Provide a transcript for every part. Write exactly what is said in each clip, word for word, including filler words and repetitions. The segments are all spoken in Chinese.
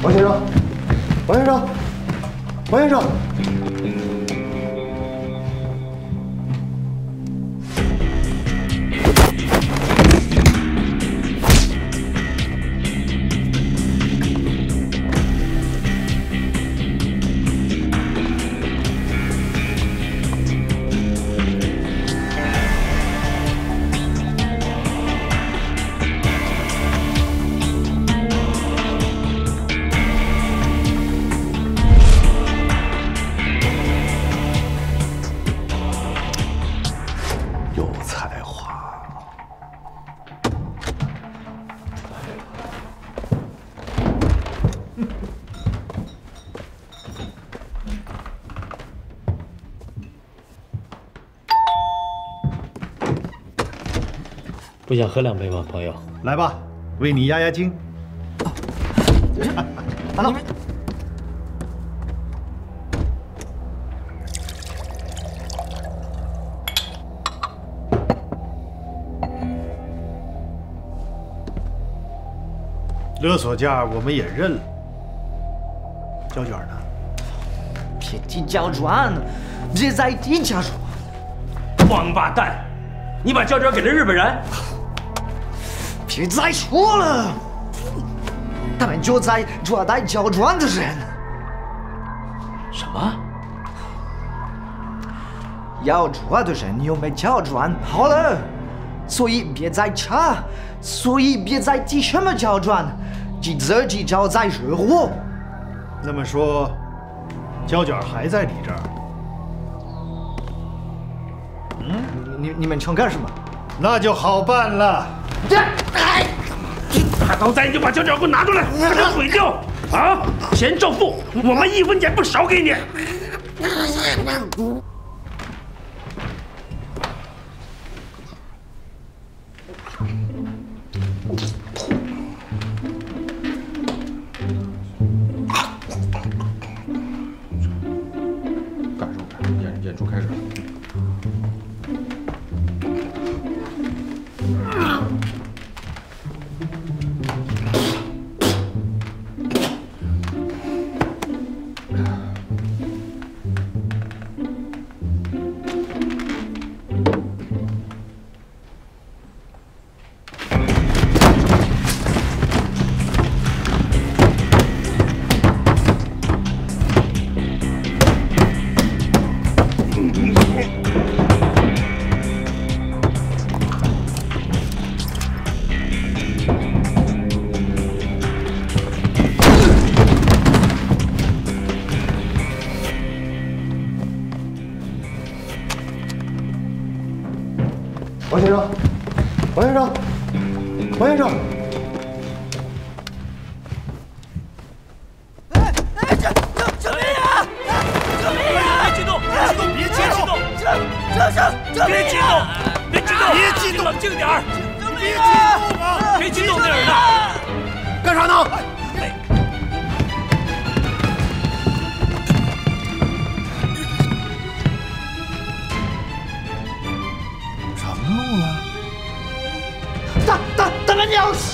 王先生，王先生，王先生，不想喝两杯吗，朋友？来吧，为你压压惊。完了。勒索价我们也认了，胶卷呢？别提胶卷了，这再提胶卷。王八蛋，你把胶卷给了日本人？ 别再说了，他们就在抓带胶卷的人。什么？要抓的人又没胶卷，好了，所以别再查，所以别再提什么胶卷，你自己找在惹祸。那么说，胶卷还在你这儿？嗯，你你们想干什么？那就好办了。 这，哎，大头仔，你就把胶卷给我拿出来，把它毁掉！啊，钱照付，我们一分钱不少给你。感受感受，演演出开始。 王先生，王先生，王先生！哎哎，这救命啊！救命啊！别激动，别激动，别激动！这这这！别激动，别激动，别激动，冷静点儿！别激动啊！别激动那人呢？干啥呢？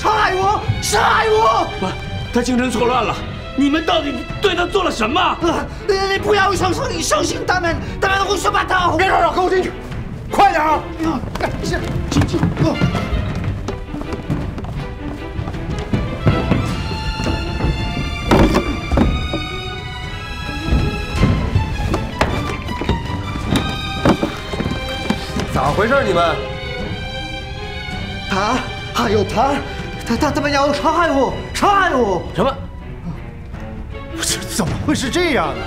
害我！是害我！不，他精神错乱了。你们到底对他做了什么？啊、你, 你不要相信，你相信他们，他们胡说八道。别吵吵，跟我进去，快点啊！进进进！咋回事？你们？他还有他。 他他他们要杀害我，杀害我！什么？不是，怎么会是这样呢？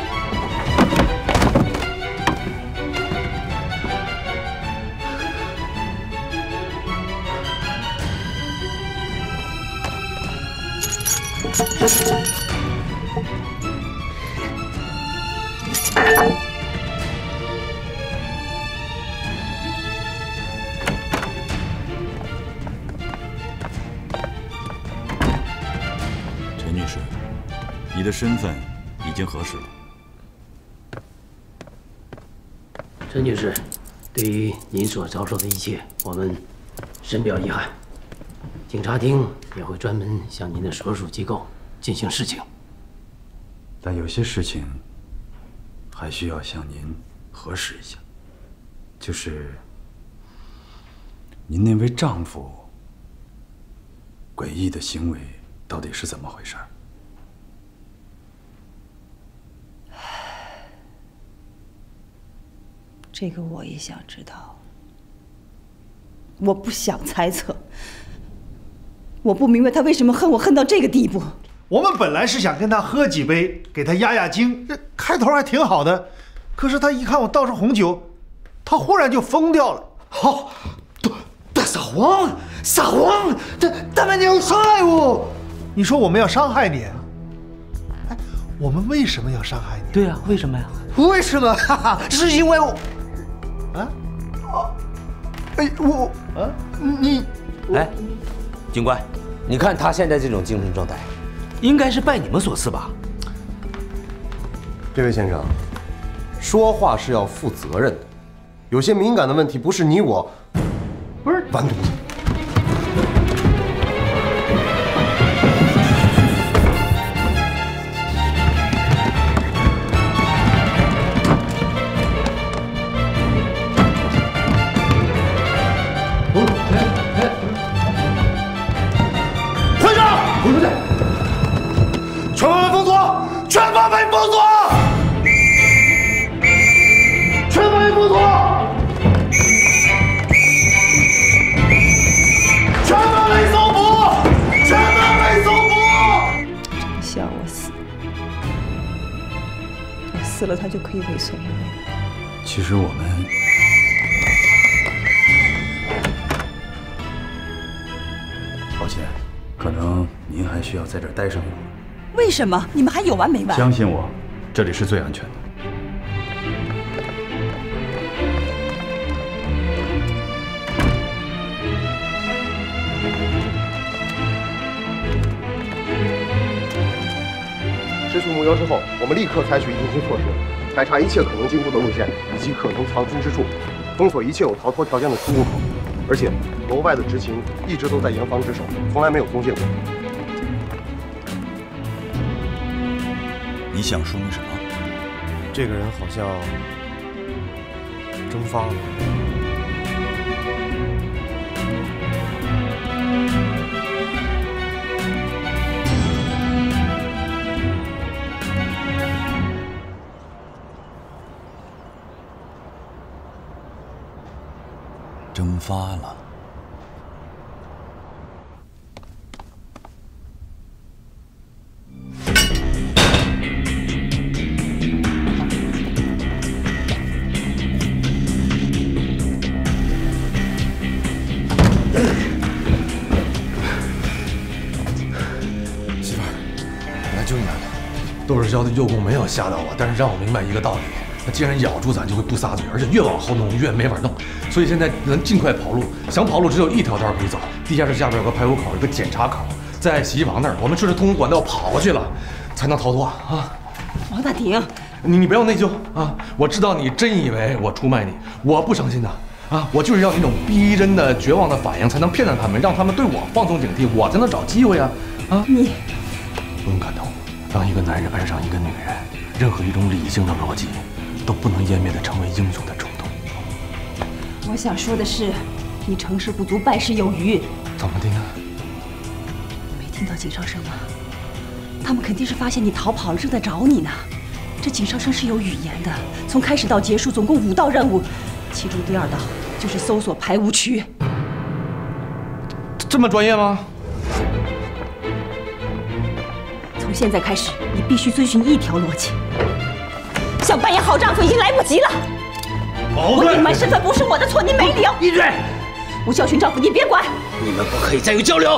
你的身份已经核实了。陈女士，对于您所遭受的一切，我们深表遗憾。警察厅也会专门向您的所属机构进行示警。但有些事情还需要向您核实一下，就是您那位丈夫诡异的行为到底是怎么回事？ 这个我也想知道，我不想猜测，我不明白他为什么恨我恨到这个地步。我们本来是想跟他喝几杯，给他压压惊，这开头还挺好的。可是他一看我倒上红酒，他忽然就疯掉了。好，他他撒谎，撒谎，他他们要伤害我。你说我们要伤害你？哎，我们为什么要伤害你？对啊，为什么呀？为什么？哈哈，是因为我。 啊，哦，哎，我啊，你，哎，警官，你看他现在这种精神状态，应该是拜你们所赐吧？这位先生，说话是要负责任的，有些敏感的问题不是你我，不是完犊子。 死了，他就可以为所欲为。其实我们，抱歉，可能您还需要在这儿待上一会儿。为什么？你们还有完没完？相信我，这里是最安全的。知足目标之后。 我们立刻采取应急措施，排查一切可能经过的路线以及可能藏身之处，封锁一切有逃脱条件的出入口。而且，楼外的执勤一直都在严防之守，从来没有松懈过。你想说明什么？这个人好像蒸发了。 蒸发了。媳妇儿，来救你来了。窦世霄的诱供没有吓到我，但是让我明白一个道理。 他既然咬住咱，就会不撒嘴，而且越往后弄越没法弄，所以现在能尽快跑路。想跑路只有一条道可以走，地下室下边有个排污口，有个检查口，在洗衣房那儿。我们顺着通风管道跑过去了，才能逃脱啊！王大庭，你你不要内疚啊！我知道你真以为我出卖你，我不伤心的啊！我就是要你那种逼真的、绝望的反应，才能骗到他们，让他们对我放松警惕，我才能找机会啊！啊！你不用感动，当一个男人爱上一个女人，任何一种理性的逻辑。 都不能湮灭的成为英雄的冲动。我想说的是，你成事不足败事有余。怎么的呢？没听到警哨声吗？他们肯定是发现你逃跑了，正在找你呢。这警哨声是有语言的，从开始到结束总共五道任务，其中第二道就是搜索排污区。这么专业吗？从现在开始，你必须遵循一条逻辑。 想扮演好丈夫已经来不及了。我隐瞒身份不是我的错，您没理。闭嘴！我教训丈夫，你别管。你们不可以再有交流。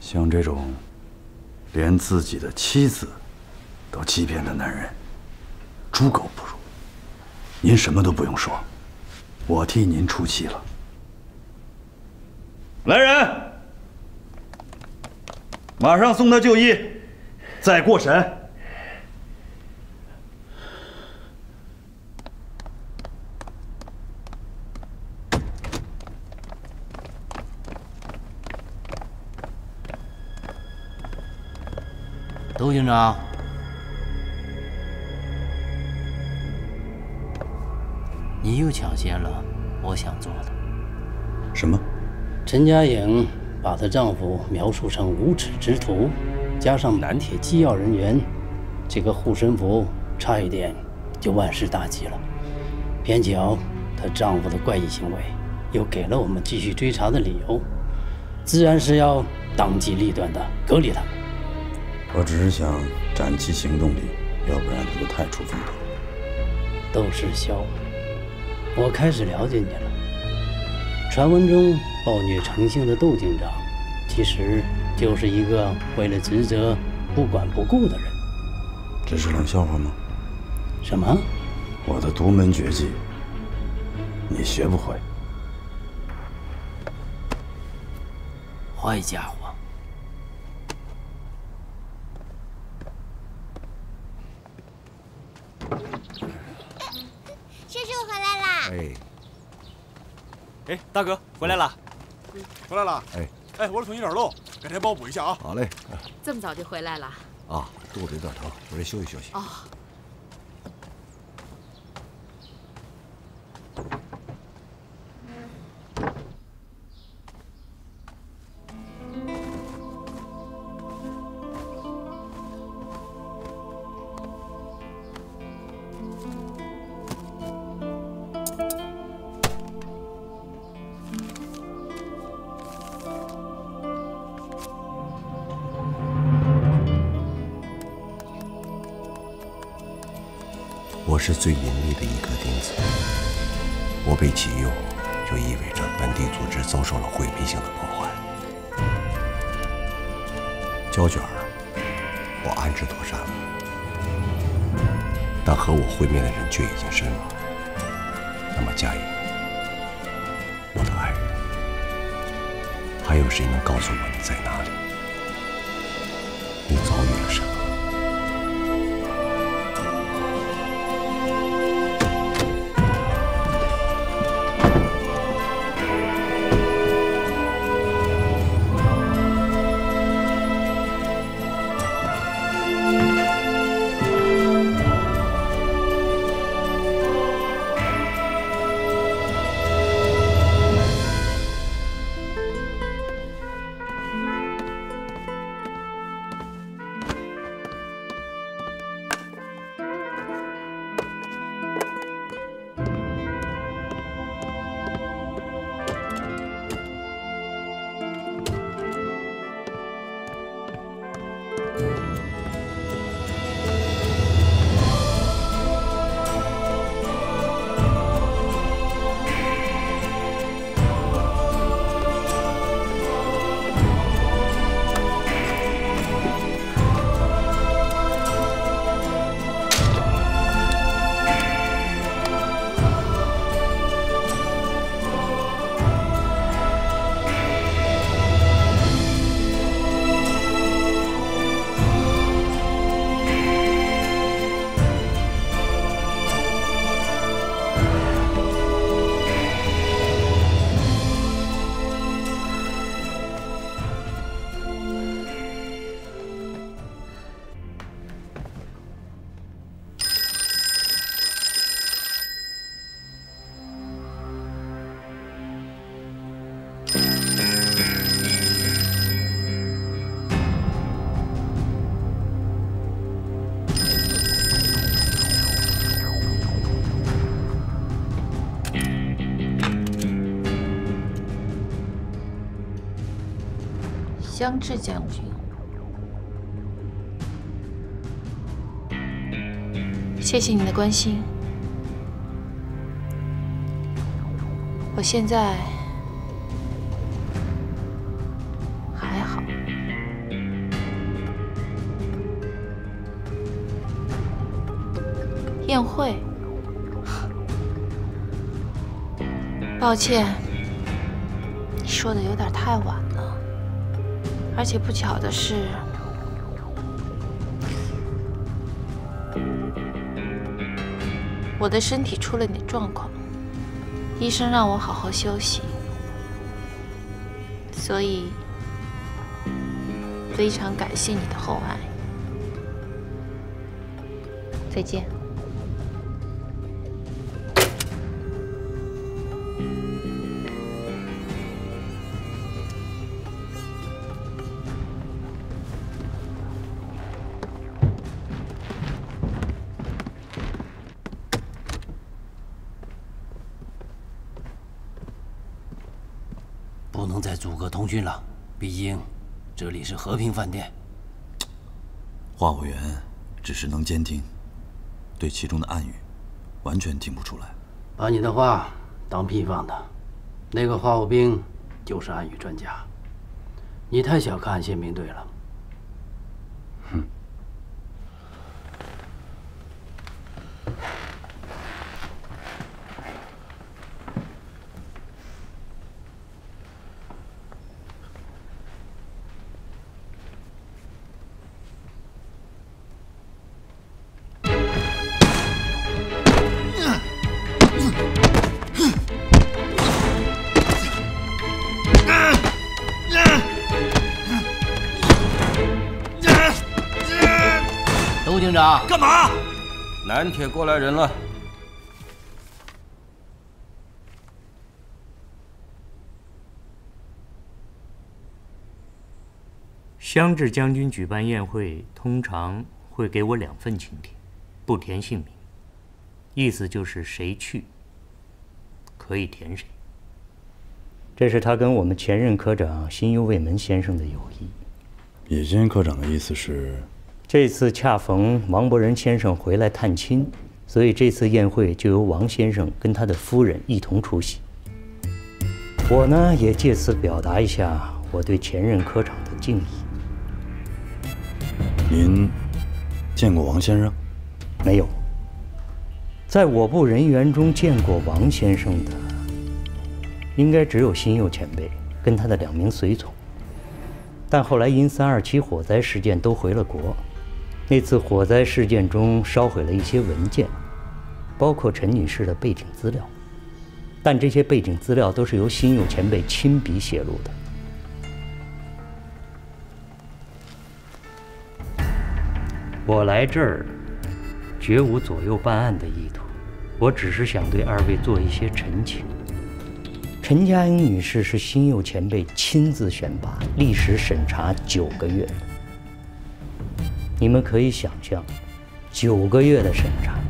像这种连自己的妻子都欺骗的男人，猪狗不如。您什么都不用说。 我替您出气了。来人，马上送他就医，再过审。陆警长，你又抢先了我想做的。什么？陈嘉颖把她丈夫描述成无耻之徒，加上南铁机要人员，这个护身符差一点就万事大吉了。偏巧她丈夫的怪异行为，又给了我们继续追查的理由，自然是要当机立断的隔离他们。 我只是想展其行动力，要不然他就太出风头了。窦世霄，我开始了解你了。传闻中暴虐成性的窦警长，其实就是一个为了职责不管不顾的人。这是冷笑话吗？什么？我的独门绝技，你学不会。坏家伙！ 哎，哎，大哥回来了，回来了！哎哎，我的腿有点漏，改天帮我补一下啊！好嘞，这么早就回来了啊？肚子有点疼，我这休息休息。哦。我是最隐秘的一颗钉子，我被启用，就意味着本地组织遭受了毁灭性的破坏。胶卷儿，我安置妥善了，但和我会面的人却已经身亡。那么嘉颖，我的爱人，还有谁能告诉我你在哪里？你遭遇了什么？ 江志将军，谢谢你的关心。我现在还好。宴会，抱歉，你说的有点太晚了。 而且不巧的是，我的身体出了点状况，医生让我好好休息，所以非常感谢你的厚爱。费劲。不能再阻隔通讯了，毕竟这里是和平饭店。 话务员只是能监听，对其中的暗语完全听不出来。把你的话当屁放的，那个话务兵就是暗语专家。你太小看宪兵队了。哼。警长，干嘛？南铁过来人了。湘志将军举办宴会，通常会给我两份请帖，不填姓名，意思就是谁去，可以填谁。这是他跟我们前任科长新右卫门先生的友谊。野间科长的意思是？ 这次恰逢王伯仁先生回来探亲，所以这次宴会就由王先生跟他的夫人一同出席。我呢也借此表达一下我对前任科长的敬意。您见过王先生？没有。在我部人员中见过王先生的，应该只有新佑前辈跟他的两名随从，但后来因三二七火灾事件都回了国。 那次火灾事件中烧毁了一些文件，包括陈女士的背景资料，但这些背景资料都是由新佑前辈亲笔写入的。我来这儿绝无左右办案的意图，我只是想对二位做一些陈情。陈嘉莹女士是新佑前辈亲自选拔，历时审查九个月。 你们可以想象，九个月的审查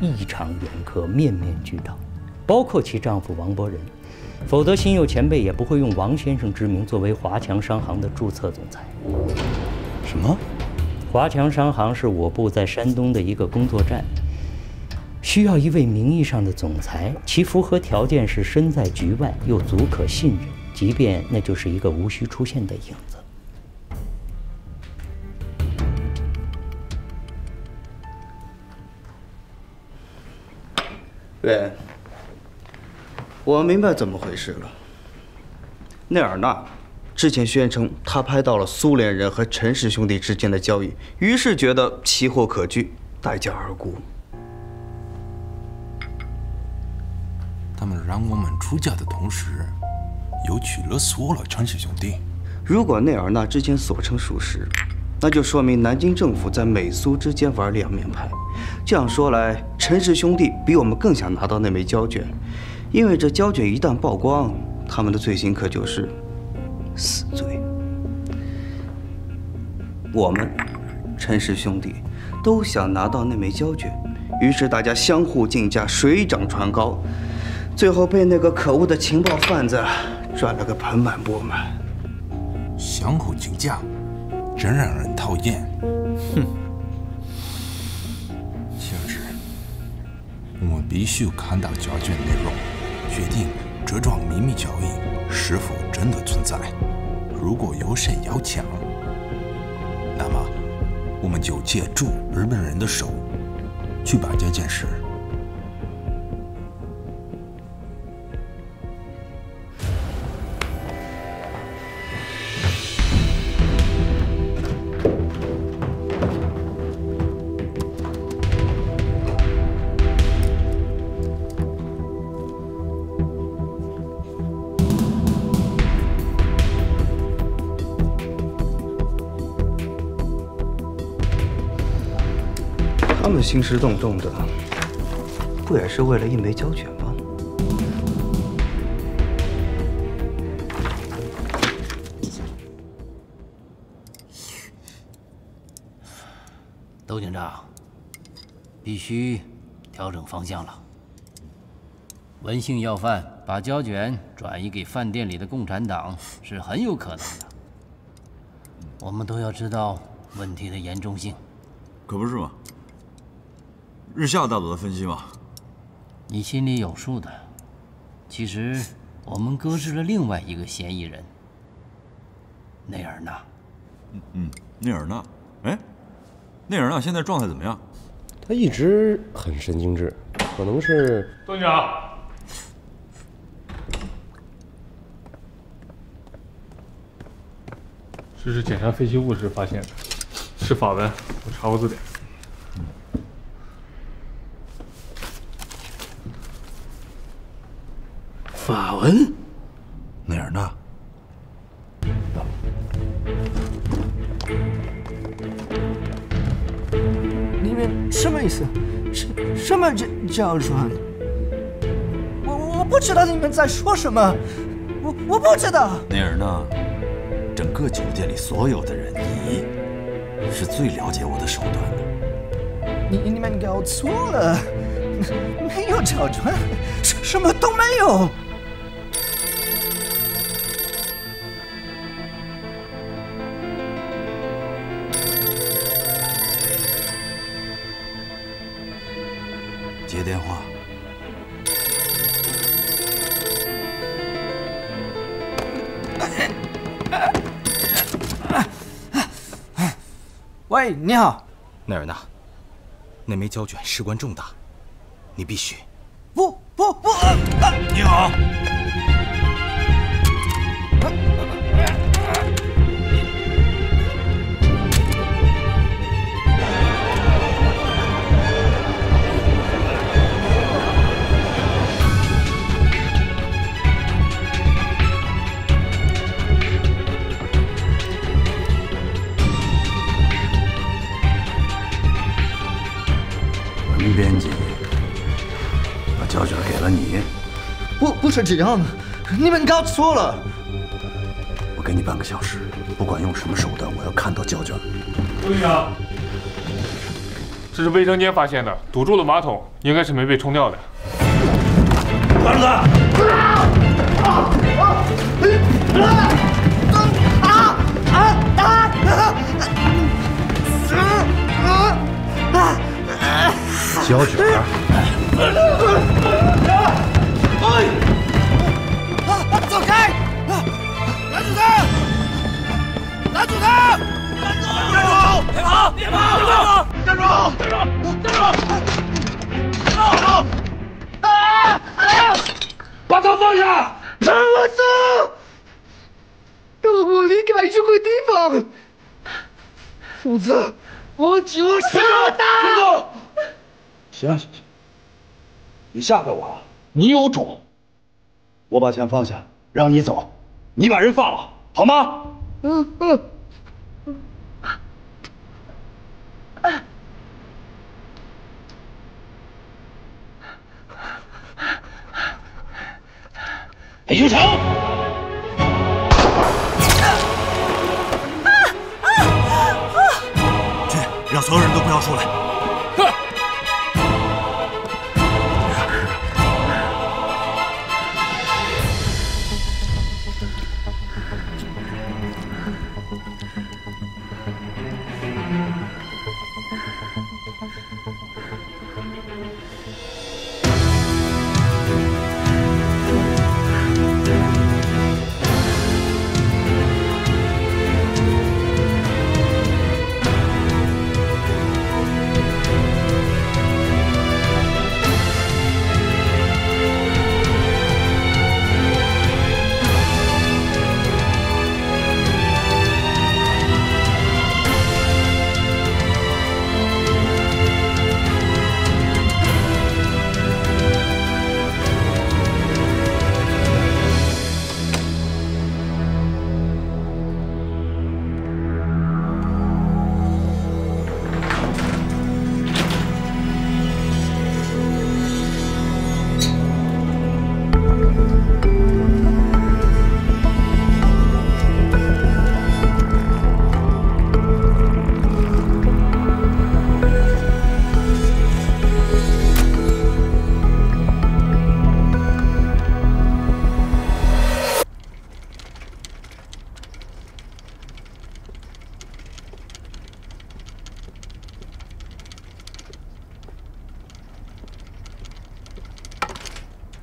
异常严苛，面面俱到，包括其丈夫王伯仁。否则，新佑前辈也不会用王先生之名作为华强商行的注册总裁。什么？华强商行是我部在山东的一个工作站，需要一位名义上的总裁，其符合条件是身在局外又足可信任，即便那就是一个无需出现的影子。 对，我明白怎么回事了。内尔纳之前宣称他拍到了苏联人和陈氏兄弟之间的交易，于是觉得奇货可居，待价而沽。他们让我们出价的同时，又取了索了陈氏兄弟。如果内尔纳之前所称属实，那就说明南京政府在美苏之间玩两面派。 这样说来，陈氏兄弟比我们更想拿到那枚胶卷，因为这胶卷一旦曝光，他们的罪行可就是死罪。我们陈氏兄弟都想拿到那枚胶卷，于是大家相互竞价，水涨船高，最后被那个可恶的情报贩子赚了个盆满钵满。相互竞价，真让人讨厌。哼。 我必须看到胶卷内容，决定这桩秘密交易是否真的存在。如果有谁要抢，那么我们就借助日本人的手去把这件事。么兴师动众的，不也是为了一枚胶卷吗？窦警长，必须调整方向了。文姓要犯把胶卷转移给饭店里的共产党是很有可能的。我们都要知道问题的严重性。 可不是嘛，日下大佐的分析嘛，你心里有数的。其实我们搁置了另外一个嫌疑人，内尔纳。嗯嗯，内尔纳，哎，内尔纳现在状态怎么样？他一直很神经质，可能是。窦警长，这是检查废弃物时发现的。 是法文，我查过字典。法文，内尔纳。你们什么意思？什什么叫叫软？我我不知道你们在说什么，我我不知道。内尔纳，整个酒店里所有的人，你。 是最了解我的手段的。你你们搞错了，没有找准，什什么都没有。接电话。啊啊啊 喂，你好，奈尔纳，那枚胶卷事关重大，你必须。不不不！你好，编辑把胶卷给了你，不不是这样的，你们搞错了。我给你半个小时，不管用什么手段，我要看到胶卷。杜局长，这是卫生间发现的，堵住了马桶，应该是没被冲掉的。儿子！啊啊啊啊啊啊！ 胶卷儿，哎，走开！拦住他！拦住他！站住！别跑！别跑！站住！站住！站住！啊！把他放下！放我走！我离开这个地方，否则我就杀他！ 行行行，你吓得我了，你有种！我把钱放下，让你走，你把人放了，好吗？嗯嗯。裴学成！去，让所有人都不要出来。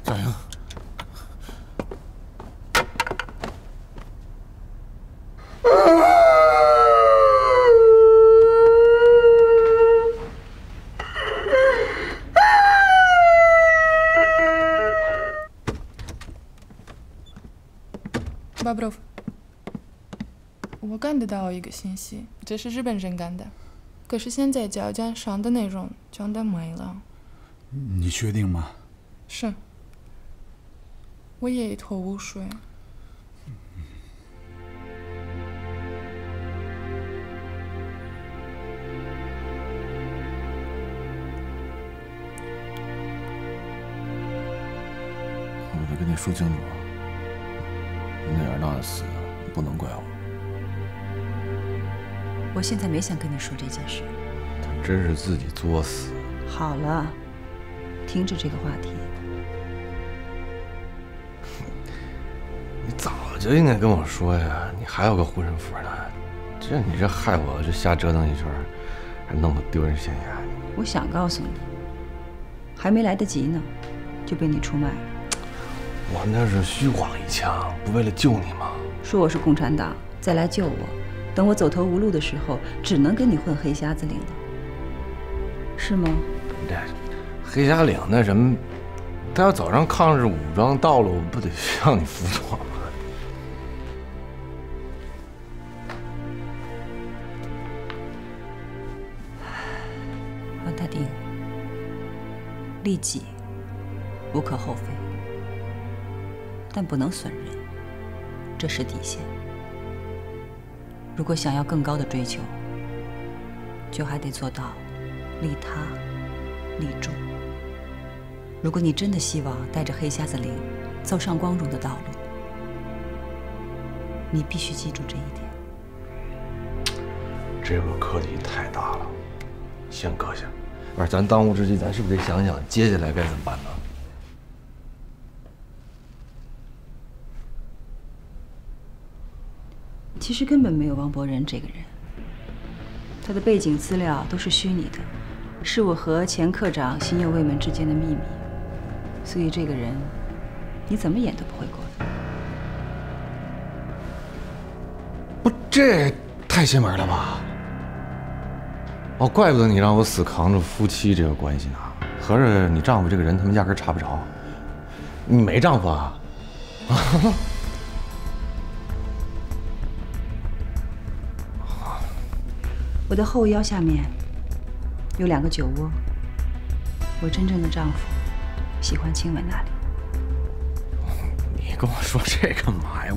咋样？Бобров, 我看得到一个信息，这是日本人干的，可是现在交卷上的内容全都没了。你确定吗？是。 我也一头雾水。我得跟你说清楚，你那样闹的死，不能怪我。我现在没想跟你说这件事。他真是自己作死。好了，停止这个话题。 你早就应该跟我说呀！你还有个护身符呢，这你这害我这瞎折腾一圈，还弄个丢人现眼。我想告诉你，还没来得及呢，就被你出卖了。我那是虚晃一枪，不为了救你吗？说我是共产党，再来救我，等我走投无路的时候，只能跟你混黑瞎子岭了，是吗？这黑瞎岭那什么，他要走上抗日武装道路，不得让你服从？ 利己无可厚非，但不能损人，这是底线。如果想要更高的追求，就还得做到利他、利众。如果你真的希望带着黑瞎子岭走上光荣的道路，你必须记住这一点。这个课题太大了，先搁下。 不是，咱当务之急，咱是不是得想想接下来该怎么办呢？其实根本没有王伯仁这个人，他的背景资料都是虚拟的，是我和前科长新右卫门之间的秘密，所以这个人你怎么演都不会过的。不，这太邪门了吧！ 哦，怪不得你让我死扛着夫妻这个关系呢。合着你丈夫这个人，他们压根查不着。你没丈夫啊？我的后腰下面有两个酒窝。我真正的丈夫喜欢亲吻那里。你跟我说这干嘛呀？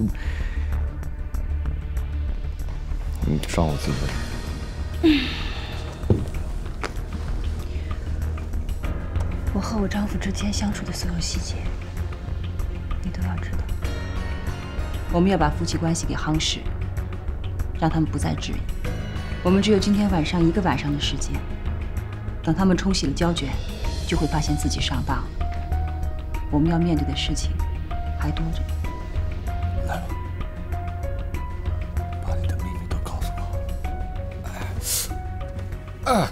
你伤我自尊。 我和我丈夫之间相处的所有细节，你都要知道。我们要把夫妻关系给夯实，让他们不再质疑。我们只有今天晚上一个晚上的时间，等他们冲洗了胶卷，就会发现自己上当了。我们要面对的事情还多着。来吧，把你的秘密都告诉我。啊！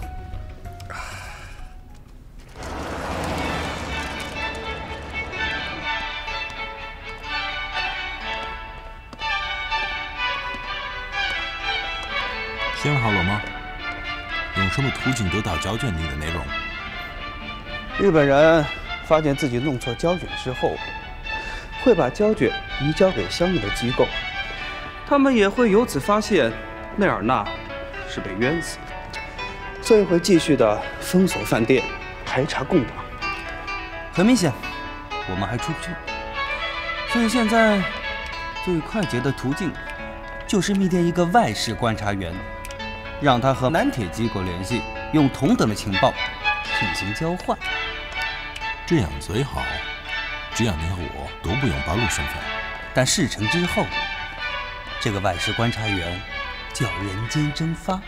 写好了吗？用什么途径得到胶卷里的内容？日本人发现自己弄错胶卷之后，会把胶卷移交给相应的机构，他们也会由此发现内尔纳是被冤死的，所以会继续的封锁饭店，排查共党。很明显，我们还出不去，所以现在最快捷的途径就是密电一个外事观察员。 让他和南铁机构联系，用同等的情报进行交换，这样最好。只要你和我都不用暴露身份，但事成之后，这个外事观察员就要人间蒸发。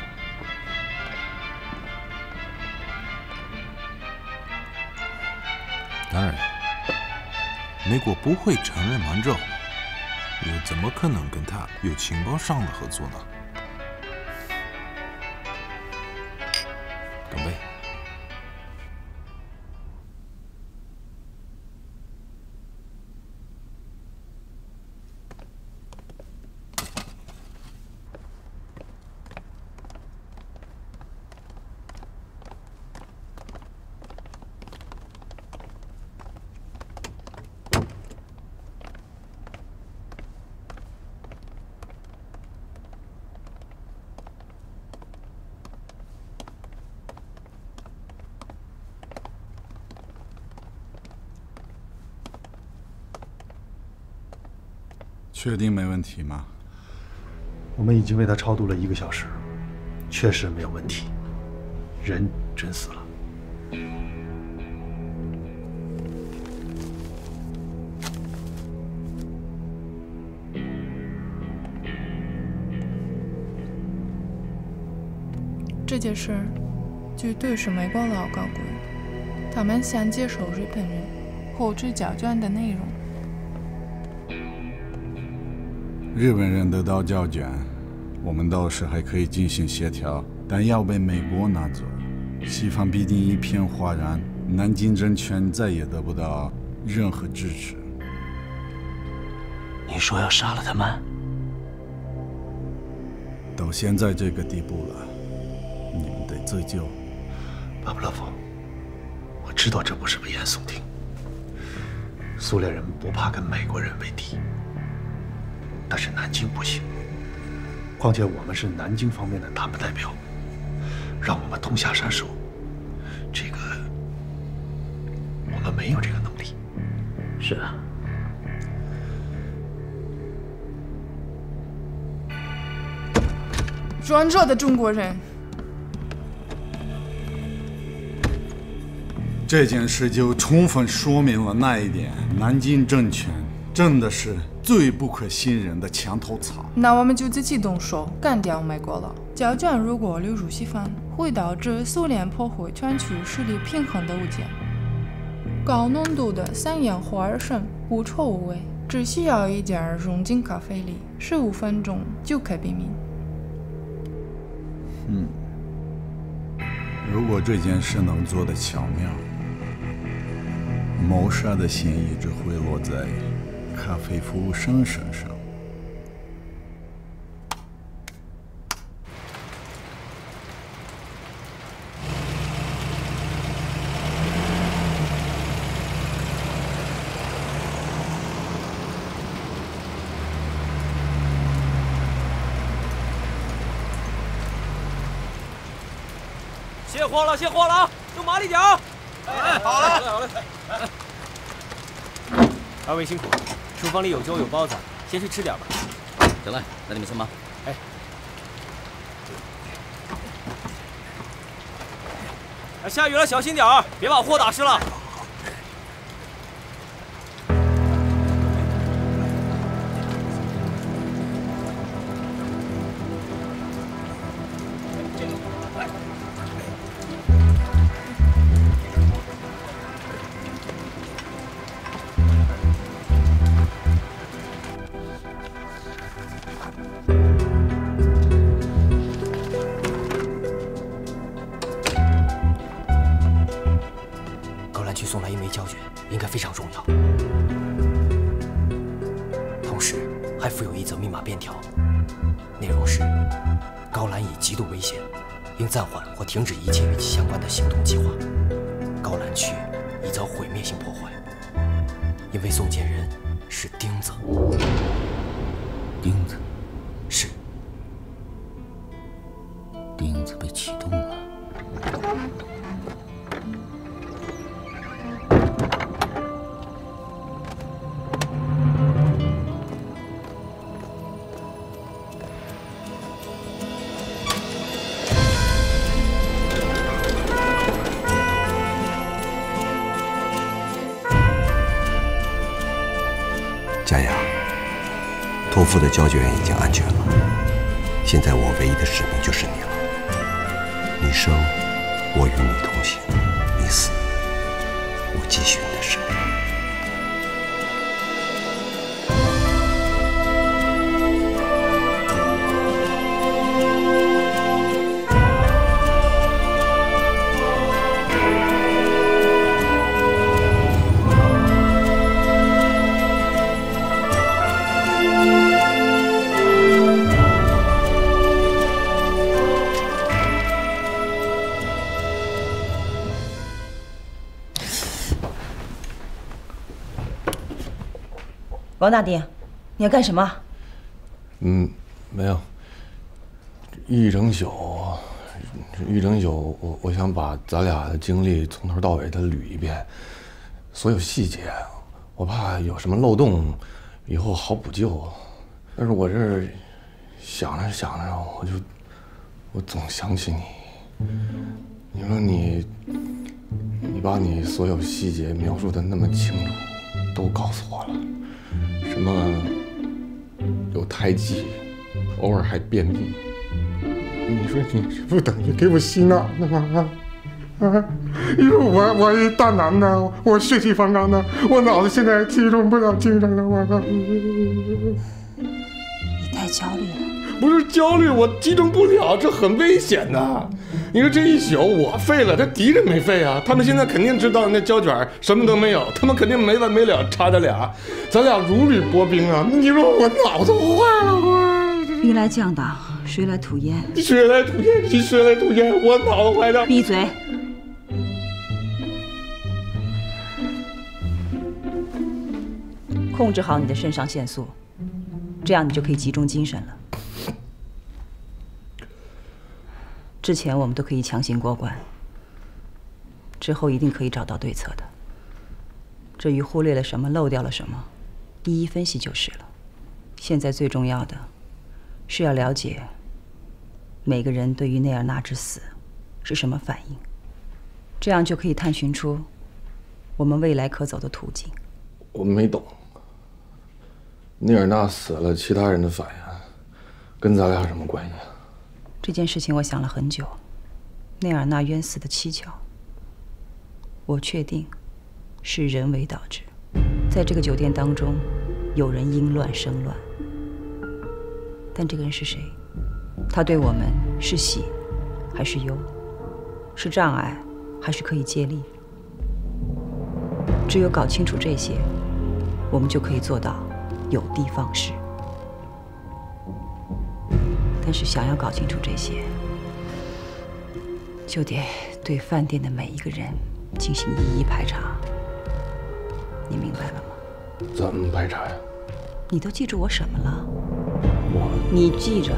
当然，美国不会承认蛮州，又怎么可能跟他有情报上的合作呢？ 干杯！确定没问题吗？我们已经为他超度了一个小时，确实没有问题，人真死了。 这件事绝对是美国佬搞鬼，他们想接受日本人后知胶卷的内容。日本人得到胶卷，我们到时还可以进行协调，但要被美国拿走，西方必定一片哗然，南京政权再也得不到任何支持。你说要杀了他们？到现在这个地步了。 你们得自救，巴甫洛夫，我知道这不是危言耸听。苏联人不怕跟美国人为敌，但是南京不行。况且我们是南京方面的谈判代表，让我们痛下杀手，这个我们没有这个能力。是啊。 软弱的中国人。 这件事就充分说明了那一点，南京政权真的是最不可信任的墙头草。那我们就自己动手干掉美国了。胶卷如果流入西方，会导致苏联破坏全球势力平衡的物件。高浓度的三氧化二砷无臭无味，只需要一点融进咖啡里，十五分钟就可避免。嗯，如果这件事能做得巧妙。 谋杀的嫌疑只会落在咖啡服务生身上。卸货了，卸货了啊！弄麻利点啊！ 哎，好嘞，好嘞，好嘞！二位辛苦，厨房里有粥有包子，先去吃点吧。行了，那你们先忙。哎，哎，下雨了，小心点儿，别把货打湿了。 暂缓或停止一切与其相关的行动计划。高兰区已遭毁灭性破坏，因为送件人是钉子。钉子是钉子被启动了。托付的胶卷已经安全了，现在我唯一的使命就是你了。你生，我与你同行；你死，我继续你的生命。 王大帝，你要干什么？嗯，没有。一整宿，一整宿，我我想把咱俩的经历从头到尾的捋一遍，所有细节，我怕有什么漏洞，以后好补救。但是我这想着想着，我就我总想起你。你说你，你把你所有细节描述的那么清楚，都告诉我了，什么有胎记，偶尔还便秘。你说你这不等于给我洗脑呢吗？啊！因为我我是大男的，我血气方刚的，我脑子现在集中不了精神了，我靠！你太焦虑了。不是焦虑，我集中不了，这很危险的。你说这一宿我废了，这敌人没废啊！他们现在肯定知道那胶卷什么都没有，他们肯定没完没了插咱俩，咱俩如履薄冰啊！你说我脑子坏了吗？兵来将挡，水来土掩。水来土掩，你水来土掩，我脑子坏了。闭嘴！ 控制好你的肾上腺素，这样你就可以集中精神了。之前我们都可以强行过关，之后一定可以找到对策的。至于忽略了什么、漏掉了什么，一一分析就是了。现在最重要的是要了解每个人对于内尔纳之死是什么反应，这样就可以探寻出我们未来可走的途径。我没懂。 内尔纳死了，其他人的反应跟咱俩有什么关系啊？这件事情我想了很久，内尔纳冤死的蹊跷，我确定是人为导致。在这个酒店当中，有人因乱生乱，但这个人是谁？他对我们是喜还是忧？是障碍还是可以借力？只有搞清楚这些，我们就可以做到 有的放矢，但是想要搞清楚这些，就得对饭店的每一个人进行一一排查。你明白了吗？怎么排查呀？你都记住我什么了？我，你记着，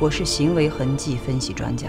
我是行为痕迹分析专家。